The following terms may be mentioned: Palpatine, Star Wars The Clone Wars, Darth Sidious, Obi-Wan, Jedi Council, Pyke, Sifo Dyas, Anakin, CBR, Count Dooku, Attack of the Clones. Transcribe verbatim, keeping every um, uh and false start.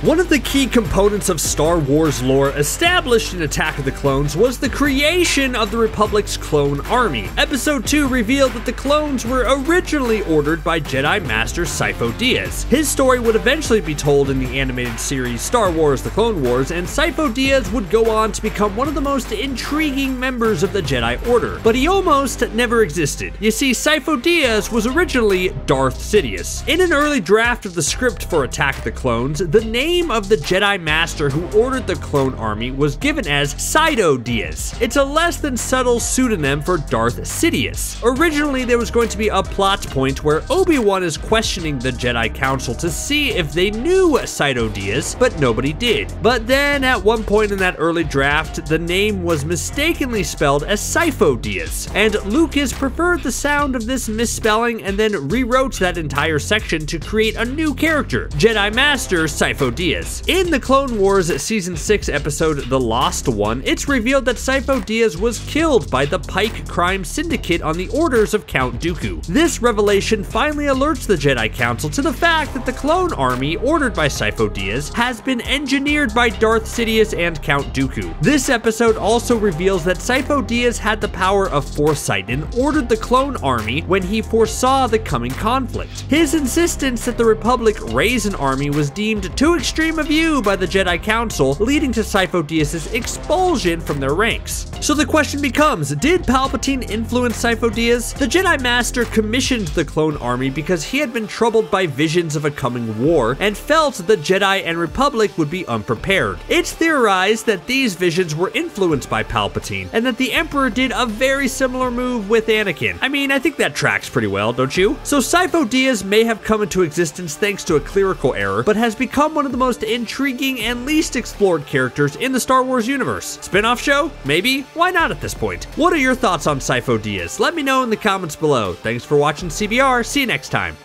One of the key components of Star Wars lore established in Attack of the Clones was the creation of the Republic's clone army. Episode two revealed that the clones were originally ordered by Jedi Master Sifo Dyas. His story would eventually be told in the animated series Star Wars The Clone Wars, and Sifo Dyas would go on to become one of the most intriguing members of the Jedi Order, but he almost never existed. You see, Sifo Dyas was originally Darth Sidious. In an early draft of the script for Attack of the Clones, the name The name of the Jedi Master who ordered the clone army was given as Sifo Dyas. It's a less than subtle pseudonym for Darth Sidious. Originally, there was going to be a plot point where Obi-Wan is questioning the Jedi Council to see if they knew Sifo Dyas, but nobody did. But then, at one point in that early draft, the name was mistakenly spelled as Sifo Dyas, and Lucas preferred the sound of this misspelling and then rewrote that entire section to create a new character, Jedi Master Sifo Dyas. In The Clone Wars Season six episode The Lost One, it's revealed that Sifo Dyas was killed by the Pyke crime syndicate on the orders of Count Dooku. This revelation finally alerts the Jedi Council to the fact that the clone army ordered by Sifo Dyas has been engineered by Darth Sidious and Count Dooku. This episode also reveals that Sifo Dyas had the power of foresight and ordered the clone army when he foresaw the coming conflict. His insistence that the Republic raise an army was deemed too extreme Extreme of you by the Jedi Council, leading to Sifo Dyas' expulsion from their ranks. So the question becomes, did Palpatine influence Sifo Dyas? The Jedi Master commissioned the clone army because he had been troubled by visions of a coming war and felt the Jedi and Republic would be unprepared. It's theorized that these visions were influenced by Palpatine and that the Emperor did a very similar move with Anakin. I mean, I think that tracks pretty well, don't you? So Sifo Dyas may have come into existence thanks to a clerical error, but has become one of the most intriguing and least explored characters in the Star Wars universe. Spin-off show? Maybe? Why not at this point? What are your thoughts on Sifo Dyas? Let me know in the comments below. Thanks for watching C B R. See you next time.